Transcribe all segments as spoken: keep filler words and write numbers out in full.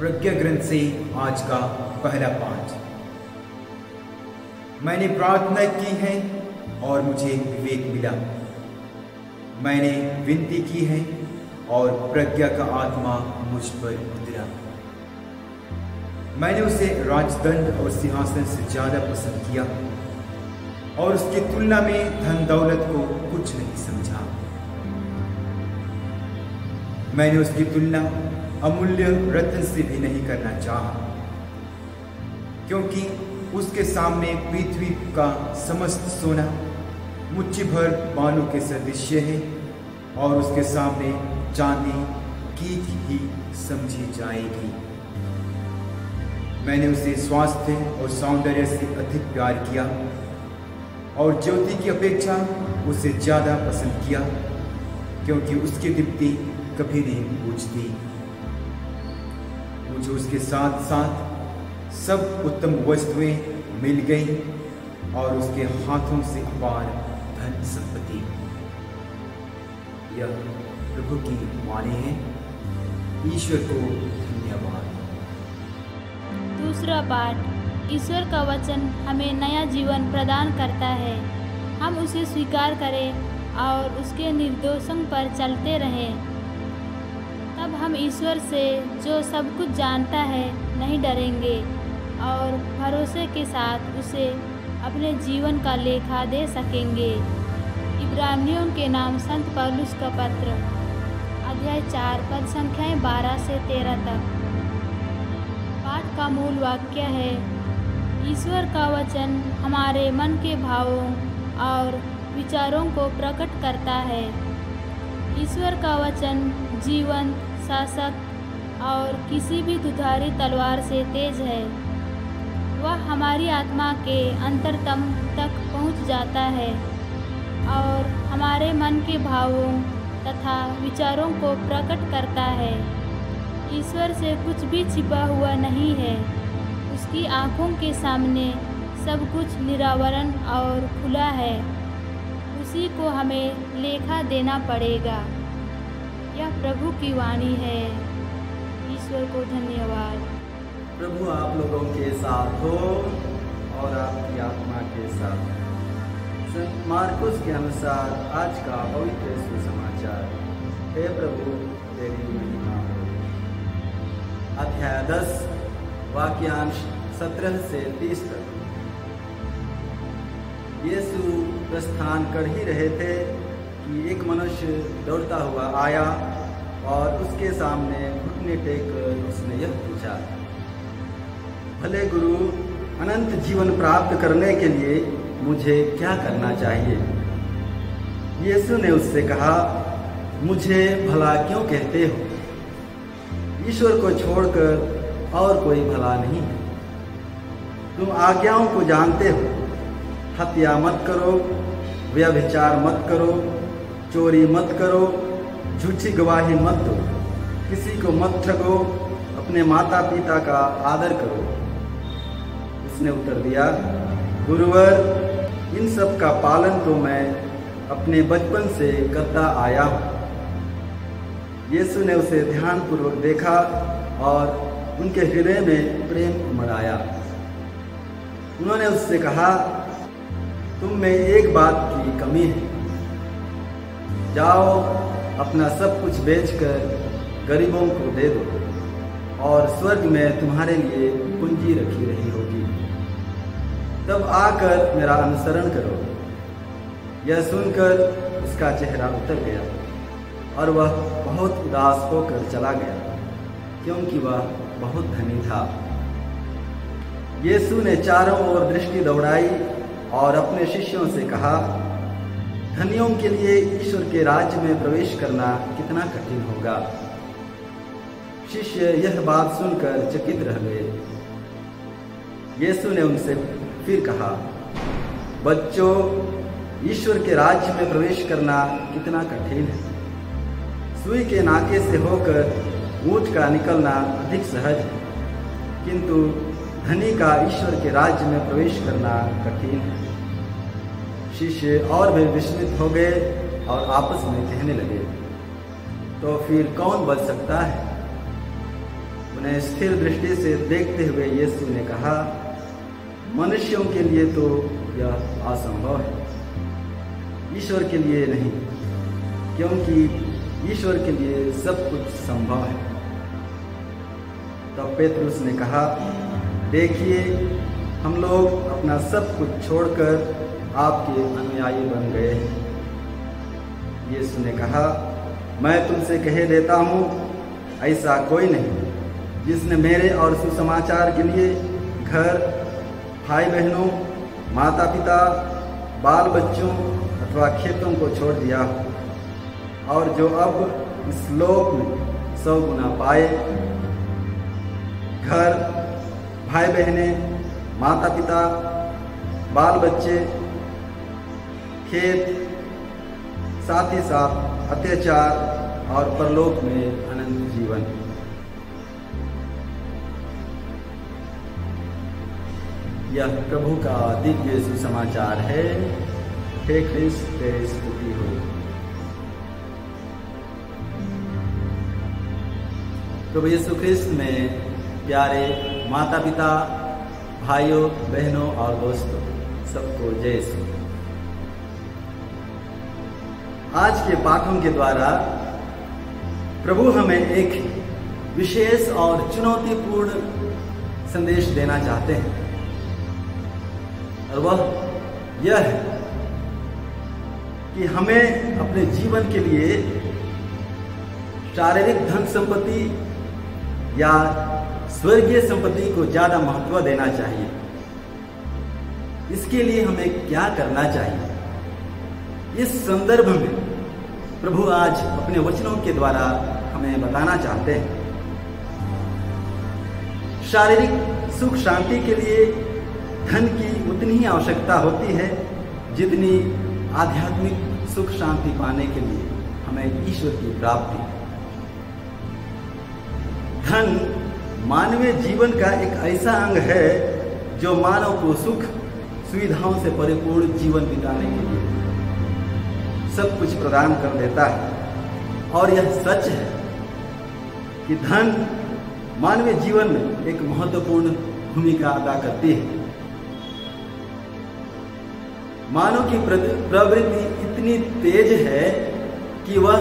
प्रज्ञा ग्रंथ से आज का पहला पाठ। मैंने प्रार्थना की है और मुझे विवेक मिला। मैंने विनती की है और प्रज्ञा का आत्मा मुझ पर उतरा। मैंने उसे राजदंड और सिंहासन से ज्यादा पसंद किया और उसकी तुलना में धन दौलत को कुछ नहीं समझा। मैंने उसकी तुलना अमूल्य रत्न से भी नहीं करना चाहा, क्योंकि उसके सामने पृथ्वी का समस्त सोना मुट्ठी भर बालू के सदृश है और उसके सामने चांदी कीच ही समझी जाएगी। मैंने उसे स्वास्थ्य और सौंदर्य से अधिक प्यार किया और ज्योति की अपेक्षा उसे ज्यादा पसंद किया, क्योंकि उसकी दीप्ति कभी नहीं बूझती। मुझे उसके साथ साथ सब उत्तम वस्तुएं मिल गई और उसके हाथों से अपार धन संपत्ति। यह प्रभु की वाणी है। ईश्वर को धन्यवाद। दूसरा पाठ। ईश्वर का वचन हमें नया जीवन प्रदान करता है। हम उसे स्वीकार करें और उसके निर्देशों पर चलते रहें। तब हम ईश्वर से, जो सब कुछ जानता है, नहीं डरेंगे और भरोसे के साथ उसे अपने जीवन का लेखा दे सकेंगे। इब्रानियों के नाम संत पौलुस का पत्र, अध्याय चार, पद संख्याएँ बारह से तेरह तक। पाठ का मूल वाक्य है, ईश्वर का वचन हमारे मन के भावों और विचारों को प्रकट करता है। ईश्वर का वचन जीवन, शासक और किसी भी दुधारी तलवार से तेज है। वह हमारी आत्मा के अंतरतम तक पहुंच जाता है और हमारे मन के भावों तथा विचारों को प्रकट करता है। ईश्वर से कुछ भी छिपा हुआ नहीं है। उसकी आँखों के सामने सब कुछ निरावरण और खुला है। उसी को हमें लेखा देना पड़ेगा। यह प्रभु की वाणी है। ईश्वर को धन्यवाद। प्रभु आप लोगों के साथ हो और आपकी आत्मा के साथ। संत मार्कुस के अनुसार आज का पवित्र सुसमाचार। हे प्रभु तेरी महिमा। अध्याय दस, वाक्यांश सत्रह से तीस तक। येसु प्रस्थान कर ही रहे थे कि एक मनुष्य दौड़ता हुआ आया और उसके सामने घुटने टेक उसने यह पूछा, भले गुरु, अनंत जीवन प्राप्त करने के लिए मुझे क्या करना चाहिए? येसु ने उससे कहा, मुझे भला क्यों कहते हो? ईश्वर को छोड़कर और कोई भला नहीं है। तुम आज्ञाओं को जानते हो। हत्या मत करो, व्यभिचार मत करो, चोरी मत करो, झूठी गवाही मत दो, किसी को मत ठगो, अपने माता पिता का आदर करो। उसने उत्तर दिया, गुरुवर, इन सब का पालन तो मैं अपने बचपन से करता आया हूँ। येसु ने उसे ध्यानपूर्वक देखा और उनके हृदय में प्रेम उमड़ आया। उन्होंने उससे कहा, तुम में एक बात की कमी है। जाओ, अपना सब कुछ बेचकर गरीबों को दे दो और स्वर्ग में तुम्हारे लिए पूंजी रखी रही होगी। तब आकर मेरा अनुसरण करो। यह सुनकर उसका चेहरा उतर गया और वह बहुत उदास होकर चला गया, क्योंकि वह बहुत धनी था। येसु ने चारों ओर दृष्टि दौड़ाई और अपने शिष्यों से कहा, धनियों के लिए ईश्वर के राज्य में प्रवेश करना कितना कठिन होगा। शिष्य यह बात सुनकर चकित रह गए। येसु ने उनसे फिर कहा, बच्चों, ईश्वर के राज्य में प्रवेश करना कितना कठिन है। सुई के नाके से होकर ऊंट का निकलना अधिक सहज है, किंतु धनी का ईश्वर के राज्य में प्रवेश करना कठिन है। शिष्य और भी विस्मित हो गए और आपस में कहने लगे, तो फिर कौन बच सकता है? उन्हें स्थिर दृष्टि से देखते हुए येसु ने कहा, मनुष्यों के लिए तो यह असंभव है, ईश्वर के लिए नहीं, क्योंकि ईश्वर के लिए सब कुछ संभव है। तब पेत्रुस ने कहा, देखिए, हम लोग अपना सब कुछ छोड़कर आपके अनुयायी बन गए। येसु ने कहा, मैं तुमसे कह देता हूँ, ऐसा कोई नहीं जिसने मेरे और सुसमाचार के लिए घर, भाई बहनों, माता पिता, बाल बच्चों अथवा खेतों को छोड़ दिया हो, और जो अब इस लोक में सौ गुना पाए, घर, भाई बहनें, माता पिता, बाल बच्चे, खेत, साथ ही साथ अत्याचार और परलोक में अनंत जीवन। यह प्रभु का दिव्य सुसमाचार है। हे ख्रिस्त, तेरी स्तुति हो। प्रभु यीशु ख्रिस्त में प्यारे माता पिता, भाइयों, बहनों और दोस्तों, सबको जय सो। आज के पाठों के द्वारा प्रभु हमें एक विशेष और चुनौतीपूर्ण संदेश देना चाहते हैं, और वह यह है कि हमें अपने जीवन के लिए शारीरिक धन संपत्ति या स्वर्गीय संपत्ति को ज्यादा महत्व देना चाहिए। इसके लिए हमें क्या करना चाहिए, इस संदर्भ में प्रभु आज अपने वचनों के द्वारा हमें बताना चाहते हैं। शारीरिक सुख शांति के लिए धन की उतनी ही आवश्यकता होती है जितनी आध्यात्मिक सुख शांति पाने के लिए हमें ईश्वर की प्राप्ति। धन मानवीय जीवन का एक ऐसा अंग है जो मानव को सुख सुविधाओं से परिपूर्ण जीवन बिताने के लिए सब कुछ प्रदान कर देता है, और यह सच है कि धन मानवीय जीवन में एक महत्वपूर्ण भूमिका अदा करती है। मानव की प्रवृत्ति इतनी तेज है कि वह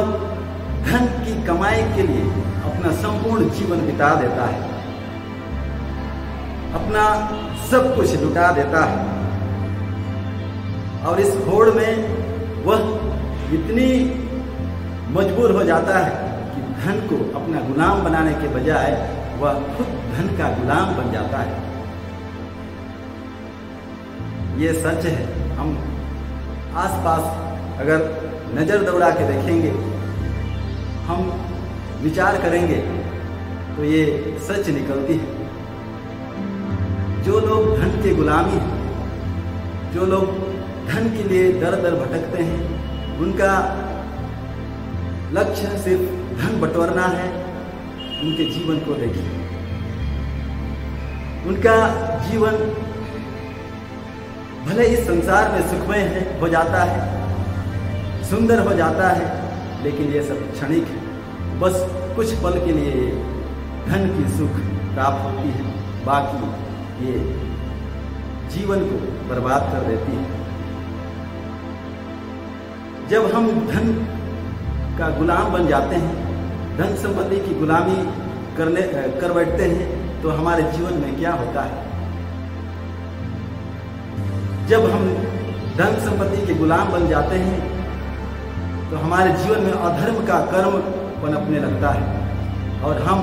धन की कमाई के लिए अपना संपूर्ण जीवन बिता देता है, अपना सब कुछ लुटा देता है, और इस होड़ में वह इतनी मजबूर हो जाता है कि धन को अपना गुलाम बनाने के बजाय वह खुद धन का गुलाम बन जाता है। ये सच है। हम आसपास अगर नज़र दौड़ा के देखेंगे, हम विचार करेंगे तो ये सच निकलती है। जो लोग धन के गुलामी हैं, जो लोग धन के लिए दर दर भटकते हैं, उनका लक्ष्य सिर्फ धन बटोरना है। उनके जीवन को देखिए, उनका जीवन भले इस संसार में सुखमय है हो जाता है, सुंदर हो जाता है, लेकिन ये सब क्षणिक है। बस कुछ पल के लिए धन की सुख प्राप्त होती है, बाकी ये जीवन को बर्बाद कर देती है। जब हम धन का गुलाम बन जाते हैं, धन संपत्ति की गुलामी करने कर बैठते हैं, तो हमारे जीवन में क्या होता है? जब हम धन संपत्ति के गुलाम बन जाते हैं तो हमारे जीवन में अधर्म का कर्म पनपने लगता है, और हम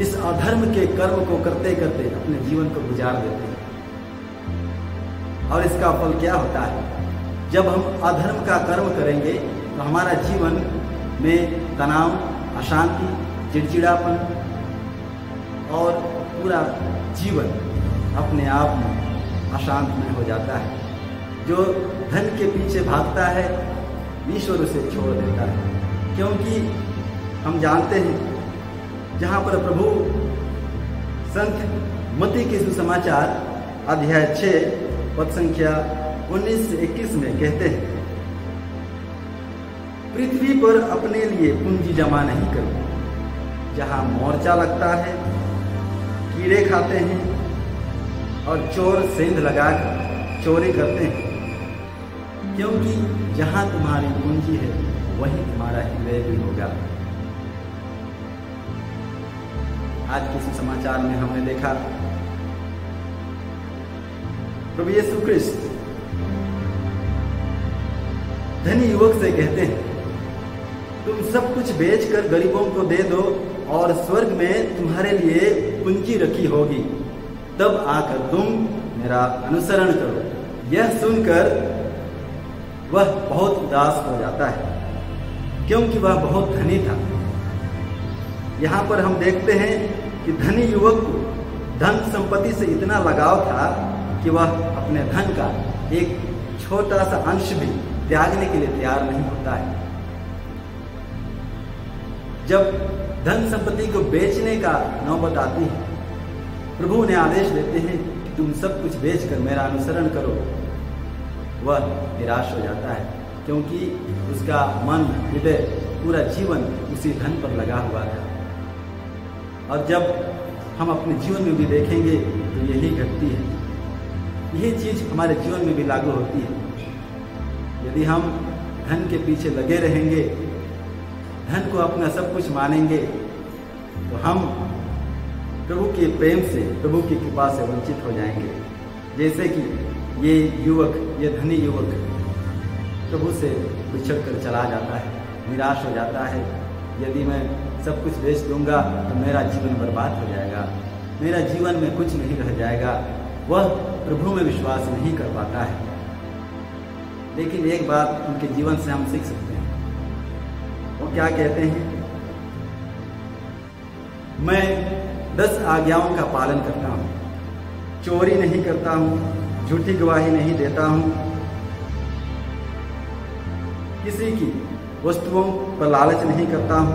इस अधर्म के कर्म को करते करते अपने जीवन को गुजार देते हैं। और इसका फल क्या होता है? जब हम अधर्म का कर्म करेंगे तो हमारा जीवन में तनाव, अशांति, चिड़चिड़ापन और पूरा जीवन अपने आप में अशांत में हो जाता है। जो धन के पीछे भागता है, ईश्वर उसे छोड़ देता है, क्योंकि हम जानते हैं जहाँ पर प्रभु संत मत्ती के सुसमाचार अध्याय छः पद संख्या उन्नीस से इक्कीस में कहते हैं, पृथ्वी पर अपने लिए पूंजी जमा नहीं करो, जहाँ मोर्चा लगता है कीड़े खाते हैं और चोर सेंध लगाकर चोरी करते हैं, क्योंकि जहां तुम्हारी पूंजी है वहीं तुम्हारा हृदय भी होगा। आज किसी समाचार में हमने देखा प्रभु येसु ख्रिस्त धनी युवक से कहते हैं, तुम सब कुछ बेचकर गरीबों को दे दो और स्वर्ग में तुम्हारे लिए पूंजी रखी होगी, तब आकर तुम मेरा अनुसरण करो। यह सुनकर वह बहुत उदास हो जाता है, क्योंकि वह बहुत धनी था। यहाँ पर हम देखते हैं कि धनी युवक को धन संपत्ति से इतना लगाव था कि वह अपने धन का एक छोटा सा अंश भी त्यागने के लिए तैयार नहीं होता है। जब धन संपत्ति को बेचने का नौबत आती है, प्रभु ने आदेश देते हैं कि तुम सब कुछ बेचकर मेरा अनुसरण करो, वह निराश हो जाता है, क्योंकि उसका मन हृदय पूरा जीवन उसी धन पर लगा हुआ था। और जब हम अपने जीवन में भी देखेंगे तो यही घटती है, यही चीज़ हमारे जीवन में भी लागू होती है। यदि हम धन के पीछे लगे रहेंगे, धन को अपना सब कुछ मानेंगे, तो हम प्रभु के प्रेम से, प्रभु की कृपा से वंचित हो जाएंगे। जैसे कि ये युवक, ये धनी युवक प्रभु से बिछड़ कर चला जाता है, निराश हो जाता है। यदि मैं सब कुछ बेच दूंगा तो मेरा जीवन बर्बाद हो जाएगा, मेरा जीवन में कुछ नहीं रह जाएगा। वह प्रभु में विश्वास नहीं कर पाता है। लेकिन एक बात उनके जीवन से हम सीख सकते हैं, वो क्या कहते हैं, मैं दस आज्ञाओं का पालन करता हूँ, चोरी नहीं करता हूँ, झूठी गवाही नहीं देता हूँ, किसी की वस्तुओं पर लालच नहीं करता हूँ,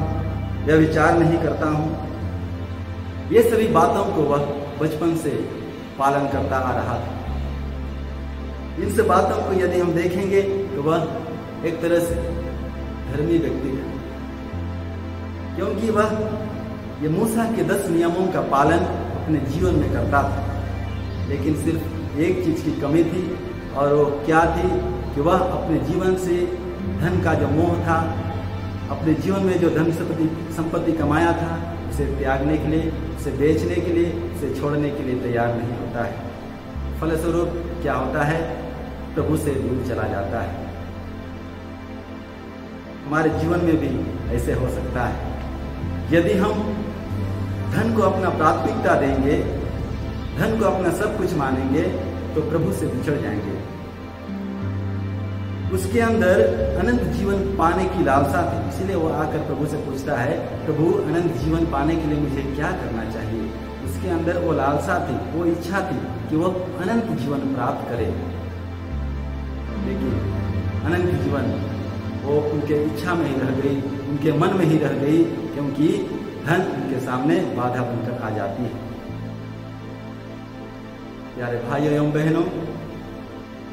व्यभिचार नहीं करता हूँ। ये सभी बातों को वह बचपन से पालन करता आ रहा था। इन सब बातों को यदि हम देखेंगे तो वह एक तरह से धर्मी व्यक्ति है, क्योंकि वह ये मूसा के दस नियमों का पालन अपने जीवन में करता था। लेकिन सिर्फ एक चीज की कमी थी, और वो क्या थी कि वह अपने जीवन से धन का जो मोह था, अपने जीवन में जो धन संपत्ति संपत्ति कमाया था, उसे त्यागने के लिए, उसे बेचने के लिए, उसे छोड़ने के लिए तैयार नहीं होता है। फलस्वरूप क्या होता है, प्रभु से दूर चला जाता है। हमारे जीवन में भी ऐसे हो सकता है। यदि हम धन को अपना प्राथमिकता देंगे, धन को अपना सब कुछ मानेंगे, तो प्रभु से बिछड़ जाएंगे। उसके अंदर अनंत जीवन पाने की लालसा थी, इसलिए वो आकर प्रभु से पूछता है, प्रभु अनंत जीवन पाने के लिए मुझे क्या करना चाहिए। उसके अंदर वो लालसा थी, वो इच्छा थी कि वो अनंत जीवन प्राप्त करे। लेकिन अनंत जीवन वो उनके इच्छा में ही रह गई, उनके मन में ही रह गई, क्योंकि धन उनके सामने बाधा बनकर आ जाती है। प्यारे भाइयों एवं बहनों,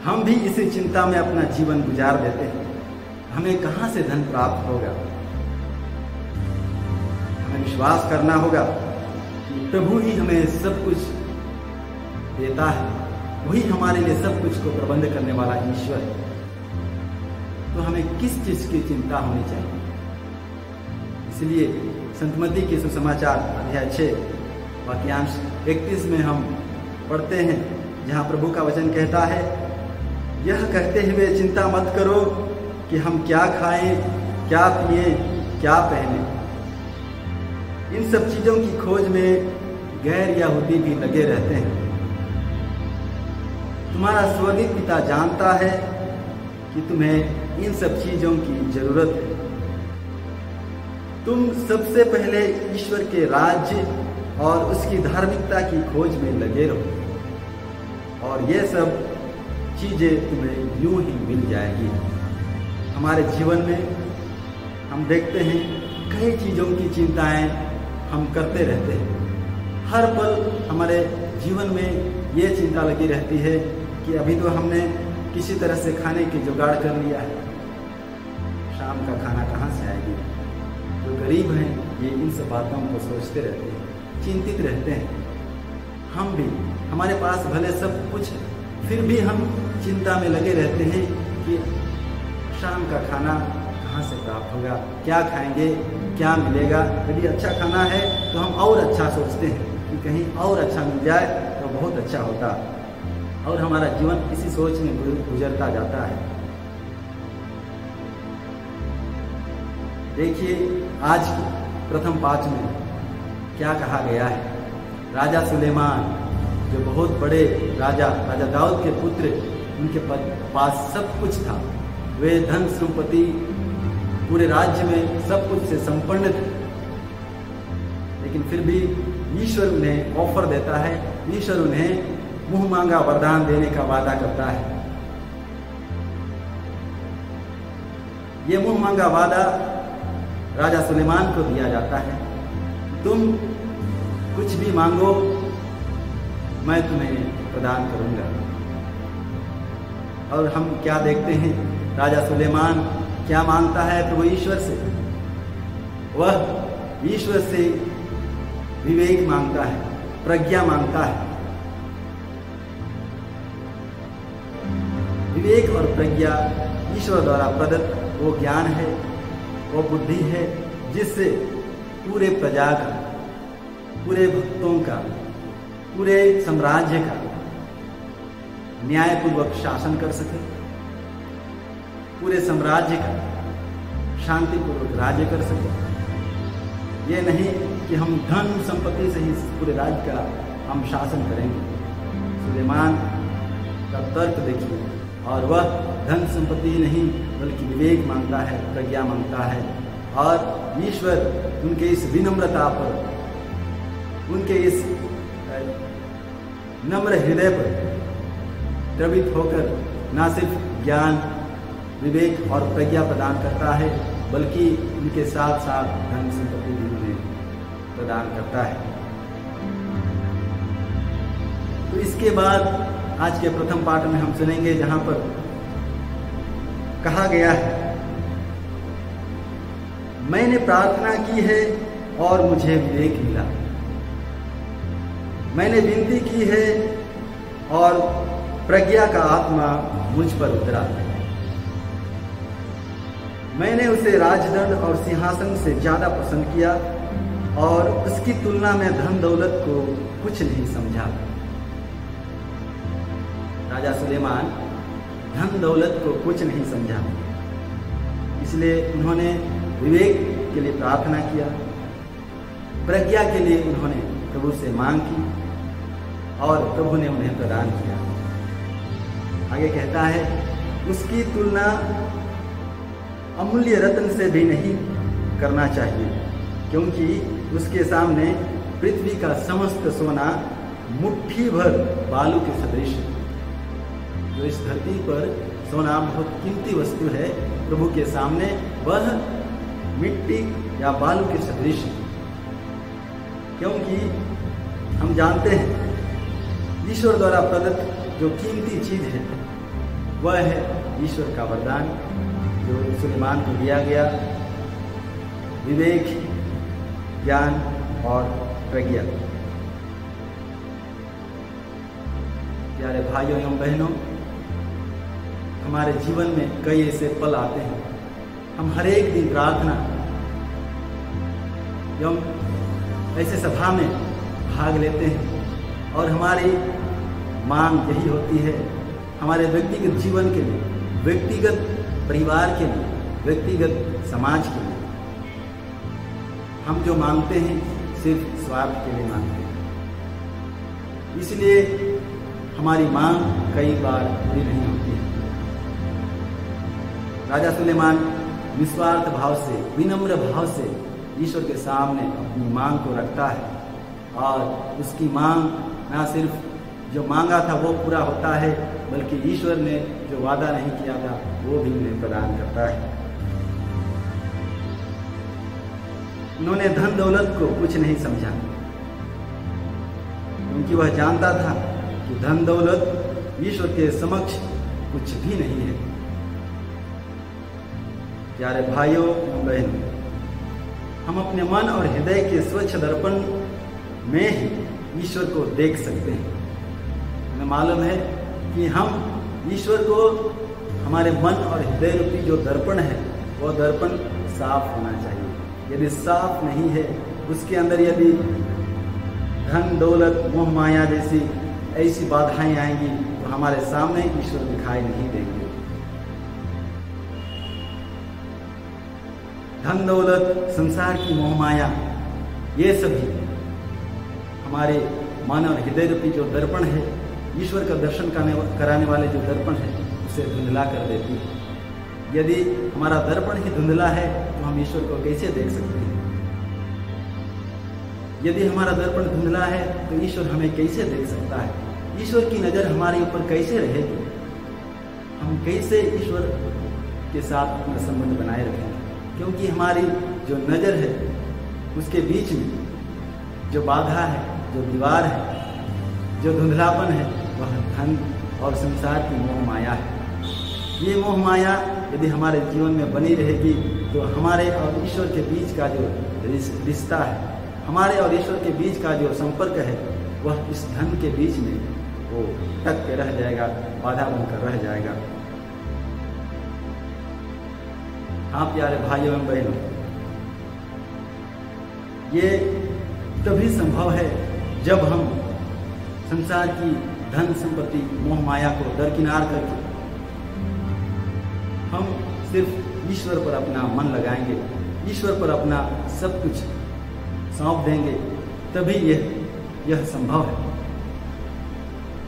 हम भी इसी चिंता में अपना जीवन गुजार देते हैं, हमें कहाँ से धन प्राप्त होगा। हमें विश्वास करना होगा कि प्रभु ही हमें सब कुछ देता है, वही हमारे लिए सब कुछ को प्रबंध करने वाला ईश्वर है। तो हमें किस चीज की चिंता होनी चाहिए। इसलिए संत मत्ती के सुसमाचार अध्याय छह वाक्यांश इकतीस में हम पढ़ते हैं, जहाँ प्रभु का वचन कहता है, यह कहते हुए चिंता मत करो कि हम क्या खाएं, क्या पिए, क्या पहने। इन सब चीजों की खोज में गैर यहूदी भी लगे रहते हैं। तुम्हारा स्वर्गीय पिता जानता है कि तुम्हें इन सब चीजों की जरूरत है। तुम सबसे पहले ईश्वर के राज्य और उसकी धार्मिकता की खोज में लगे रहो, और ये सब चीजें तुम्हें यूं ही मिल जाएगी। हमारे जीवन में हम देखते हैं कई चीजों की चिंताएं हम करते रहते हैं। हर पल हमारे जीवन में ये चिंता लगी रहती है कि अभी तो हमने किसी तरह से खाने की जुगाड़ कर लिया है, शाम का खाना कहाँ से आएगी। जो गरीब हैं ये इन सब बातों को सोचते रहते हैं, चिंतित रहते हैं। हम भी, हमारे पास भले सब कुछ है, फिर भी हम चिंता में लगे रहते हैं कि शाम का खाना कहाँ से प्राप्त होगा, क्या खाएंगे, क्या मिलेगा। यदि अच्छा खाना है तो हम और अच्छा सोचते हैं कि कहीं और अच्छा मिल जाए तो बहुत अच्छा होता, और हमारा जीवन इसी सोच में गुजरता जाता है। देखिए आज प्रथम पाठ में क्या कहा गया है। राजा सुलेमान जो बहुत बड़े राजा, राजा दाऊद के पुत्र, उनके पास सब कुछ था। वे धन संपत्ति, पूरे राज्य में सब कुछ से संपन्न थे, लेकिन फिर भी ईश्वर उन्हें ऑफर देता है, ईश्वर उन्हें मुंह मांगा वरदान देने का वादा करता है। ये मुंह मांगा वादा राजा सुलेमान को दिया जाता है, तुम कुछ भी मांगो मैं तुम्हें प्रदान करूंगा। और हम क्या देखते हैं, राजा सुलेमान क्या मांगता है प्रभु ईश्वर से? वह ईश्वर से विवेक मांगता है, प्रज्ञा मांगता है। विवेक और प्रज्ञा ईश्वर द्वारा प्रदत्त वो ज्ञान है, वो बुद्धि है, जिससे पूरे प्रजा का, पूरे भक्तों का, पूरे साम्राज्य का न्यायपूर्वक शासन कर सके, पूरे साम्राज्य का शांतिपूर्वक राज्य कर सके। ये नहीं कि हम धन संपत्ति से ही पूरे राज्य का हम शासन करेंगे। सुलेमान का तर्क देखिए, और वह धन संपत्ति नहीं बल्कि विवेक मांगता है, प्रज्ञा मांगता है। और ईश्वर उनके इस विनम्रता पर, उनके इस नम्र हृदय पर द्रवित होकर ना सिर्फ ज्ञान, विवेक और प्रज्ञा प्रदान करता है, बल्कि उनके साथ साथ धन संपत्ति भी उन्हें प्रदान करता है। तो इसके बाद आज के प्रथम पाठ में हम सुनेंगे, जहां पर कहा गया है, मैंने प्रार्थना की है और मुझे विवेक मिला, मैंने विनती की है और प्रज्ञा का आत्मा मुझ पर उतरा, मैंने उसे राजदंड और सिंहासन से ज्यादा पसंद किया और उसकी तुलना में धन दौलत को कुछ नहीं समझा। राजा सुलेमान धन दौलत को कुछ नहीं समझा, इसलिए उन्होंने विवेक के लिए प्रार्थना किया, प्रज्ञा के लिए उन्होंने प्रभु से मांग की और प्रभु ने उन्हें प्रदान किया। आगे कहता है, उसकी तुलना अमूल्य रत्न से भी नहीं करना चाहिए, क्योंकि उसके सामने पृथ्वी का समस्त सोना मुट्ठी भर बालू के सदृश है। जो इस धरती पर सोना बहुत कीमती वस्तु है, प्रभु के सामने वह मिट्टी या बालू के सदृश है। क्योंकि हम जानते हैं ईश्वर द्वारा प्रदत्त जो कीमती चीज है वह है ईश्वर का वरदान जो सुलेमान को दिया गया, विवेक, ज्ञान और प्रज्ञा। प्यारे भाइयों एवं बहनों, हमारे जीवन में कई ऐसे पल आते हैं, हम हरेक दिन प्रार्थना एवं ऐसे सभा में भाग लेते हैं और हमारी मांग यही होती है, हमारे व्यक्तिगत जीवन के लिए, व्यक्तिगत परिवार के लिए, व्यक्तिगत समाज के लिए हम जो मांगते हैं सिर्फ स्वार्थ के लिए मांगते हैं, इसलिए हमारी मांग कई बार पूरी नहीं होती है। राजा सुलेमान निस्वार्थ भाव से, विनम्र भाव से ईश्वर के सामने अपनी मांग को रखता है, और उसकी मांग ना सिर्फ जो मांगा था वो पूरा होता है, बल्कि ईश्वर ने जो वादा नहीं किया था वो भी उन्हें प्रदान करता है। उन्होंने धन दौलत को कुछ नहीं समझा, क्योंकि वह जानता था कि धन दौलत ईश्वर के समक्ष कुछ भी नहीं है। प्यारे भाइयों बहनों, हम अपने मन और हृदय के स्वच्छ दर्पण में ही ईश्वर को देख सकते हैं। हमें मालूम है कि हम ईश्वर को, हमारे मन और हृदय रूपी जो दर्पण है वह दर्पण साफ होना चाहिए। यदि साफ नहीं है, उसके अंदर यदि धन दौलत मोह माया जैसी ऐसी बाधाएं आएंगी तो हमारे सामने ईश्वर दिखाई नहीं देंगे। धन दौलत, संसार की मोह माया, ये सभी हमारे मन और हृदय रूपी जो दर्पण है, ईश्वर का दर्शन कराने वाले जो दर्पण है, उसे धुंधला कर देती है। यदि हमारा दर्पण ही धुंधला है तो हम ईश्वर को कैसे देख सकते हैं? यदि हमारा दर्पण धुंधला है तो ईश्वर हमें कैसे देख सकता है? ईश्वर की नज़र हमारे ऊपर कैसे रहेगी? हम कैसे ईश्वर के साथ अपना संबंध बनाए रखेंगे? क्योंकि हमारी जो नज़र है उसके बीच में जो बाधा है, जो दीवार है, जो धुंधलापन है, वह धन और संसार की मोह माया है। ये मोह माया यदि हमारे जीवन में बनी रहेगी तो हमारे और ईश्वर के बीच का जो रिश्ता है, हमारे और ईश्वर के बीच का जो संपर्क है, वह इस धन के बीच में वो टक के रह जाएगा, बाधा बनकर रह जाएगा। आप प्यारे भाइयों एवं बहनों, ये तभी संभव है जब हम संसार की धन संपत्ति मोह माया को दरकिनार करके हम सिर्फ ईश्वर पर अपना मन लगाएंगे, ईश्वर पर अपना सब कुछ सौंप देंगे, तभी यह यह संभव है।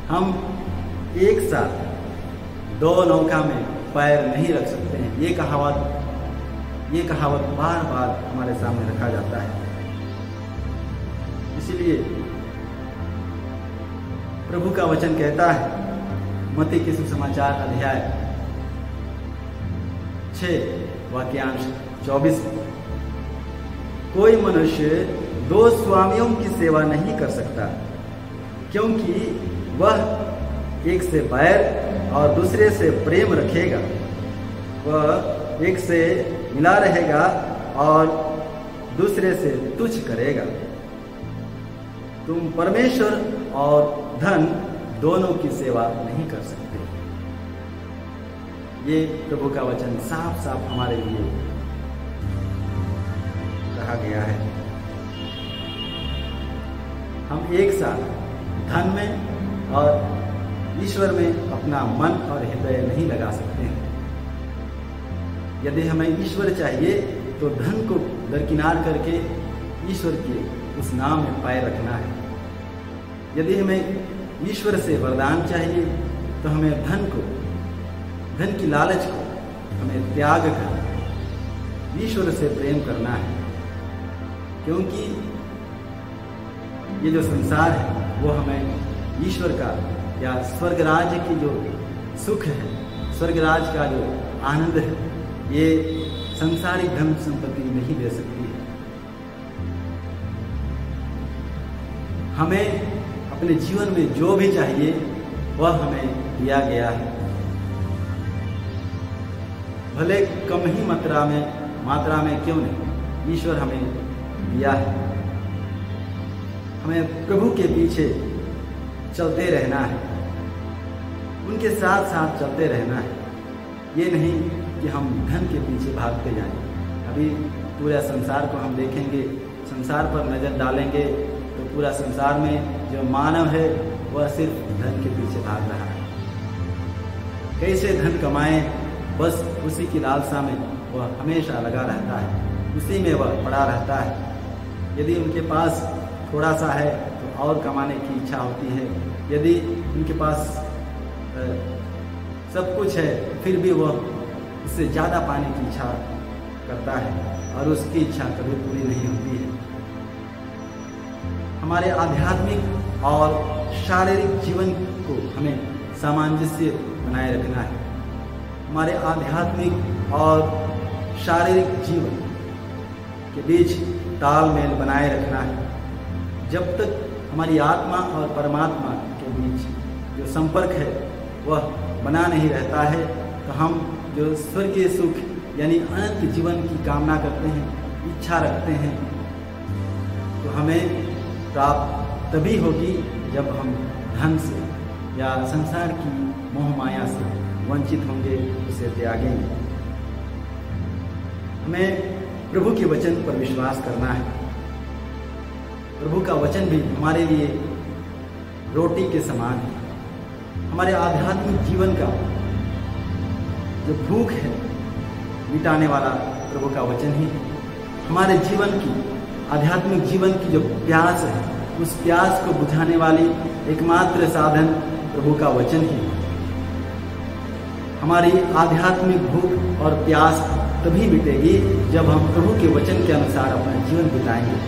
हम एक साथ दो नौका में पैर नहीं रख सकते हैं। ये कहावत ये कहावत बार बार हमारे सामने रखा जाता है। इसलिए प्रभु का वचन कहता है, मत्ती के सुसमाचार अध्याय छह वाक्यांश चौबीस, कोई मनुष्य दो स्वामियों की सेवा नहीं कर सकता, क्योंकि वह एक से बैर और दूसरे से प्रेम रखेगा, वह एक से मिला रहेगा और दूसरे से तुच्छ करेगा। तुम परमेश्वर और धन दोनों की सेवा नहीं कर सकते। ये प्रभु का वचन साफ साफ हमारे लिए कहा गया है। हम एक साथ धन में और ईश्वर में अपना मन और हृदय नहीं लगा सकते हैं। यदि हमें ईश्वर चाहिए तो धन को दरकिनार करके ईश्वर के उस नाम में पाए रखना है। यदि हमें ईश्वर से वरदान चाहिए तो हमें धन को, धन की लालच को हमें त्याग कर ईश्वर से प्रेम करना है। क्योंकि ये जो संसार है वो हमें ईश्वर का या स्वर्ग राज्य की जो सुख है, स्वर्ग राज्य का जो आनंद है, ये संसारिक धन संपत्ति नहीं दे सकती है। हमें अपने जीवन में जो भी चाहिए वह हमें दिया गया है। भले कम ही मात्रा में मात्रा में क्यों नहीं, ईश्वर हमें दिया है। हमें प्रभु के पीछे चलते रहना है, उनके साथ साथ चलते रहना है। ये नहीं कि हम धन के पीछे भागते जाएं। अभी पूरा संसार को हम देखेंगे, संसार पर नज़र डालेंगे तो पूरा संसार में जो मानव है वह सिर्फ धन के पीछे भाग रहा है। कैसे धन कमाएं, बस उसी की लालसा में वह हमेशा लगा रहता है, उसी में वह पड़ा रहता है। यदि उनके पास थोड़ा सा है तो और कमाने की इच्छा होती है। यदि उनके पास सब कुछ है फिर भी वह उससे ज़्यादा पाने की इच्छा करता है और उसकी इच्छा कभी पूरी नहीं होती है। हमारे आध्यात्मिक और शारीरिक जीवन को हमें सामंजस्य बनाए रखना है। हमारे आध्यात्मिक और शारीरिक जीवन के बीच तालमेल बनाए रखना है। जब तक हमारी आत्मा और परमात्मा के बीच जो संपर्क है वह बना नहीं रहता है तो हम जो स्वर्गीय सुख यानी अनंत जीवन की कामना करते हैं, इच्छा रखते हैं, तो हमें प्राप्त तभी होगी जब हम धन से या संसार की मोह माया से वंचित होंगे, उसे त्यागेंगे। हमें प्रभु के वचन पर विश्वास करना है। प्रभु का वचन भी हमारे लिए रोटी के समान है। हमारे आध्यात्मिक जीवन का जो भूख है मिटाने वाला प्रभु का वचन ही है। हमारे जीवन की आध्यात्मिक जीवन की जो प्यास है उस प्यास को बुझाने वाली एकमात्र साधन प्रभु का वचन ही है। हमारी आध्यात्मिक भूख और प्यास तभी मिटेगी जब हम प्रभु के वचन के अनुसार अपना जीवन बिताएंगे।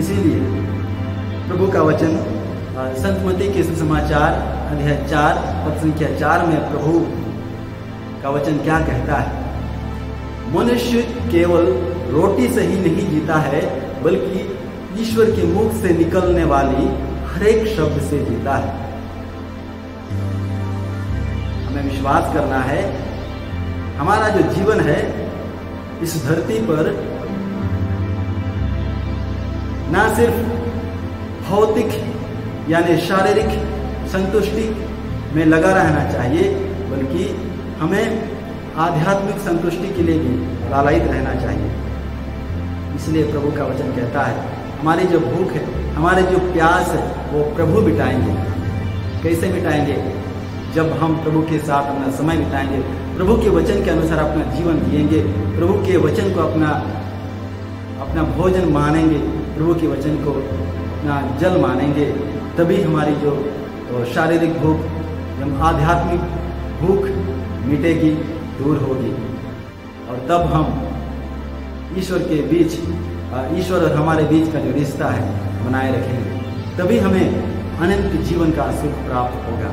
इसीलिए प्रभु का वचन संत मत्ती के सुसमाचार अध्याय चार पद संख्या चार में प्रभु का वचन क्या कहता है? मनुष्य केवल रोटी से ही नहीं जीता है, बल्कि ईश्वर के मुख से निकलने वाली हरेक शब्द से जीता है। हमें विश्वास करना है हमारा जो जीवन है इस धरती पर ना सिर्फ भौतिक यानी शारीरिक संतुष्टि में लगा रहना चाहिए, बल्कि हमें आध्यात्मिक संतुष्टि के लिए भी लालायित रहना चाहिए। इसलिए प्रभु का वचन कहता है हमारी जो भूख है, हमारी जो प्यास है, वो प्रभु मिटाएंगे। कैसे मिटाएंगे? जब हम प्रभु के साथ अपना समय बिताएंगे, प्रभु के वचन के अनुसार अपना जीवन जिएंगे, प्रभु के वचन को अपना अपना भोजन मानेंगे, प्रभु के वचन को अपना जल मानेंगे, तभी हमारी जो शारीरिक भूख एवं आध्यात्मिक भूख मिटेगी, दूर होगी, और तब हम ईश्वर के बीच ईश्वर और हमारे बीच का जो रिश्ता है बनाए रखेंगे। तभी हमें अनंत जीवन का सुख प्राप्त होगा।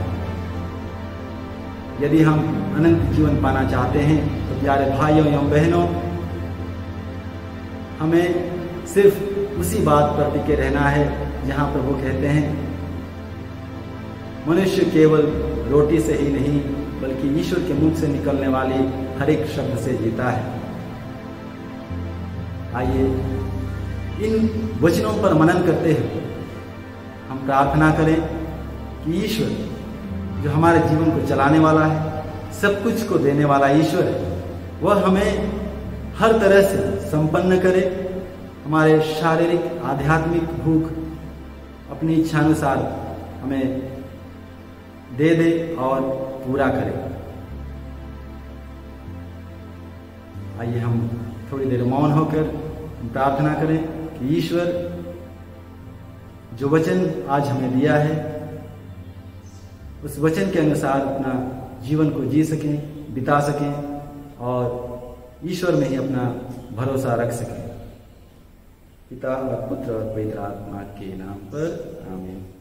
यदि हम अनंत जीवन पाना चाहते हैं तो प्यारे भाइयों एवं बहनों, हमें सिर्फ उसी बात पर टिके रहना है जहां प्रभु कहते हैं मनुष्य केवल रोटी से ही नहीं, बल्कि ईश्वर के मुख से निकलने वाले हर एक शब्द से जीता है। आइए इन वचनों पर मनन करते हुए हम प्रार्थना करें कि ईश्वर जो हमारे जीवन को चलाने वाला है, सब कुछ को देने वाला ईश्वर है, वह हमें हर तरह से संपन्न करे। हमारे शारीरिक आध्यात्मिक भूख अपनी इच्छानुसार हमें दे दे और पूरा करे। आइए हम थोड़ी देर मौन होकर प्रार्थना करें कि ईश्वर जो वचन आज हमें दिया है उस वचन के अनुसार अपना जीवन को जी सकें, बिता सकें और ईश्वर में ही अपना भरोसा रख सके। पिता और पुत्र और पवित्र आत्मा के नाम पर आमीन।